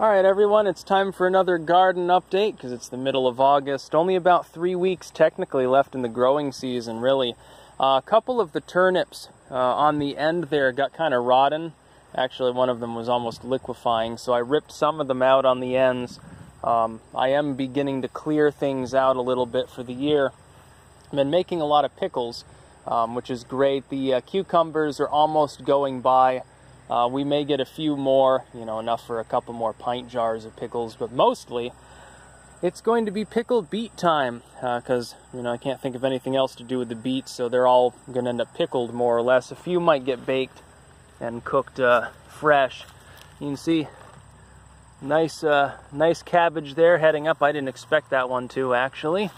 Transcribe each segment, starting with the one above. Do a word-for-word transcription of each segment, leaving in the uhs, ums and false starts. All right, everyone, it's time for another garden update because it's the middle of August. Only about three weeks technically left in the growing season, really. Uh, a couple of the turnips uh, on the end there got kind of rotten. Actually, one of them was almost liquefying, so I ripped some of them out on the ends. Um, I am beginning to clear things out a little bit for the year. I've been making a lot of pickles, um, which is great. The uh, cucumbers are almost going by. Uh, we may get a few more, you know, enough for a couple more pint jars of pickles, but mostly it's going to be pickled beet time because, uh, you know, I can't think of anything else to do with the beets, so they're all going to end up pickled more or less. A few might get baked and cooked uh, fresh. You can see nice, uh, nice cabbage there heading up. I didn't expect that one to, actually.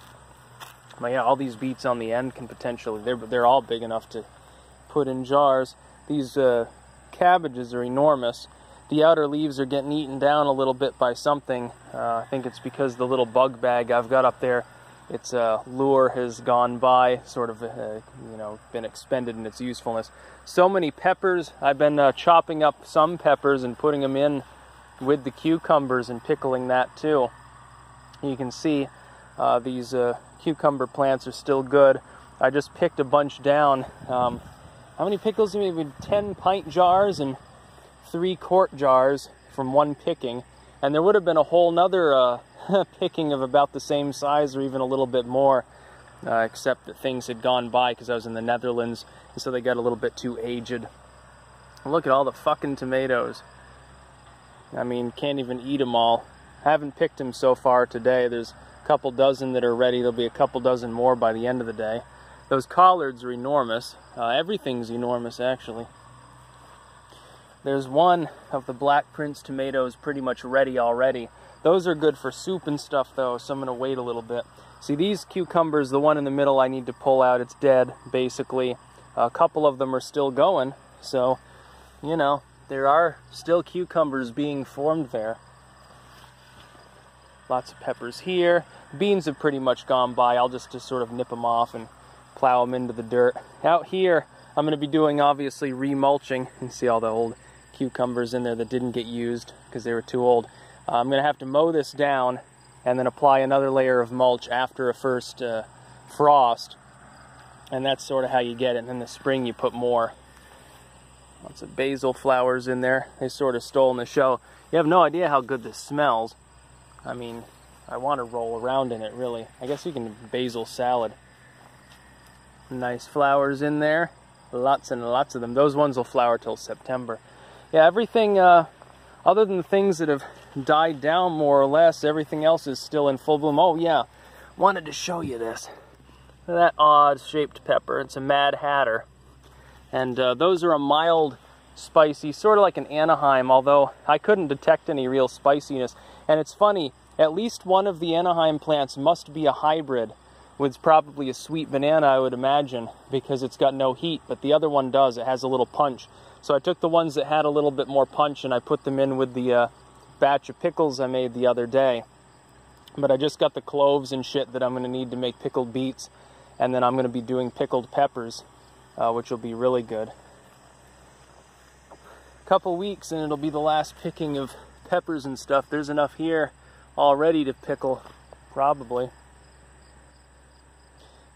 But yeah, all these beets on the end can potentially, they're, they're all big enough to put in jars. These, uh... cabbages are enormous. The outer leaves are getting eaten down a little bit by something. Uh, I think it's because the little bug bag I've got up there, its uh, lure has gone by, sort of, uh, you know, been expended in its usefulness. So many peppers. I've been uh, chopping up some peppers and putting them in with the cucumbers and pickling that too. You can see uh, these uh, cucumber plants are still good. I just picked a bunch down. Um, How many pickles do we have? ten pint jars and three quart jars from one picking. And there would have been a whole nother uh, picking of about the same size or even a little bit more, uh, except that things had gone by because I was in the Netherlands, and so they got a little bit too aged. Look at all the fucking tomatoes. I mean, can't even eat them all. I haven't picked them so far today. There's a couple dozen that are ready. There'll be a couple dozen more by the end of the day. Those collards are enormous. Uh, everything's enormous, actually. There's one of the Black Prince tomatoes pretty much ready already. Those are good for soup and stuff, though, so I'm going to wait a little bit. See, these cucumbers, the one in the middle I need to pull out. It's dead, basically. A couple of them are still going, so, you know, there are still cucumbers being formed there. Lots of peppers here. Beans have pretty much gone by. I'll just, just sort of nip them off and plow them into the dirt. Out here, I'm going to be doing, obviously, remulching. You can see all the old cucumbers in there that didn't get used because they were too old. Uh, I'm going to have to mow this down and then apply another layer of mulch after a first uh, frost. And that's sort of how you get it. And in the spring, you put more. Lots of basil flowers in there. They sort of stole the show. You have no idea how good this smells. I mean, I want to roll around in it, really. I guess you can basil salad. Nice flowers in there, lots and lots of them. Those ones will flower till September. Yeah, everything uh, other than the things that have died down more or less, everything else is still in full bloom. Oh yeah, wanted to show you this. That odd shaped pepper, it's a Mad Hatter. And uh, those are a mild, spicy, sort of like an Anaheim, although I couldn't detect any real spiciness. And it's funny, at least one of the Anaheim plants must be a hybrid with probably a sweet banana, I would imagine, because it's got no heat, but the other one does. It has a little punch. So I took the ones that had a little bit more punch and I put them in with the uh, batch of pickles I made the other day. But I just got the cloves and shit that I'm going to need to make pickled beets, and then I'm going to be doing pickled peppers, uh, which will be really good. A couple weeks and it'll be the last picking of peppers and stuff. There's enough here already to pickle, probably.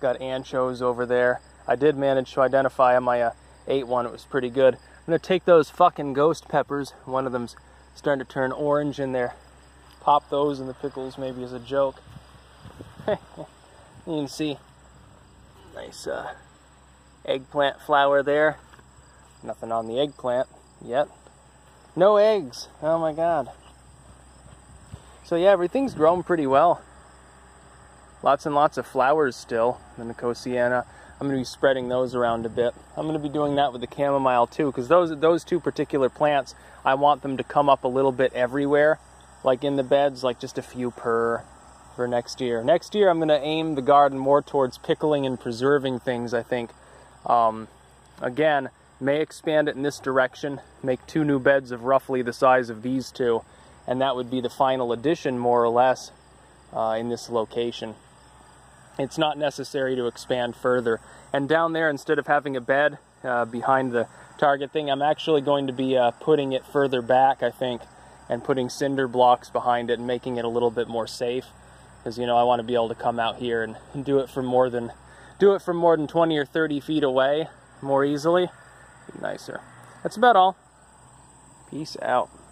Got anchos over there. I did manage to identify them. I uh, ate one. It was pretty good. I'm going to take those fucking ghost peppers. One of them's starting to turn orange in there. Pop those in the pickles maybe as a joke. You can see nice uh, eggplant flower there. Nothing on the eggplant yet. No eggs. Oh my god. So yeah, everything's grown pretty well. Lots and lots of flowers still, the Nicosiana. I'm going to be spreading those around a bit. I'm going to be doing that with the chamomile too, because those, those two particular plants, I want them to come up a little bit everywhere, like in the beds, like just a few per for next year. Next year, I'm going to aim the garden more towards pickling and preserving things, I think. Um, again, may expand it in this direction, make two new beds of roughly the size of these two, and that would be the final addition, more or less, uh, in this location. It's not necessary to expand further. And down there, instead of having a bed uh, behind the target thing, I'm actually going to be uh, putting it further back, I think, and putting cinder blocks behind it and making it a little bit more safe, because, you know, I want to be able to come out here and, and do it from more than do it from more than twenty or thirty feet away more easily. Be nicer. That's about all. Peace out.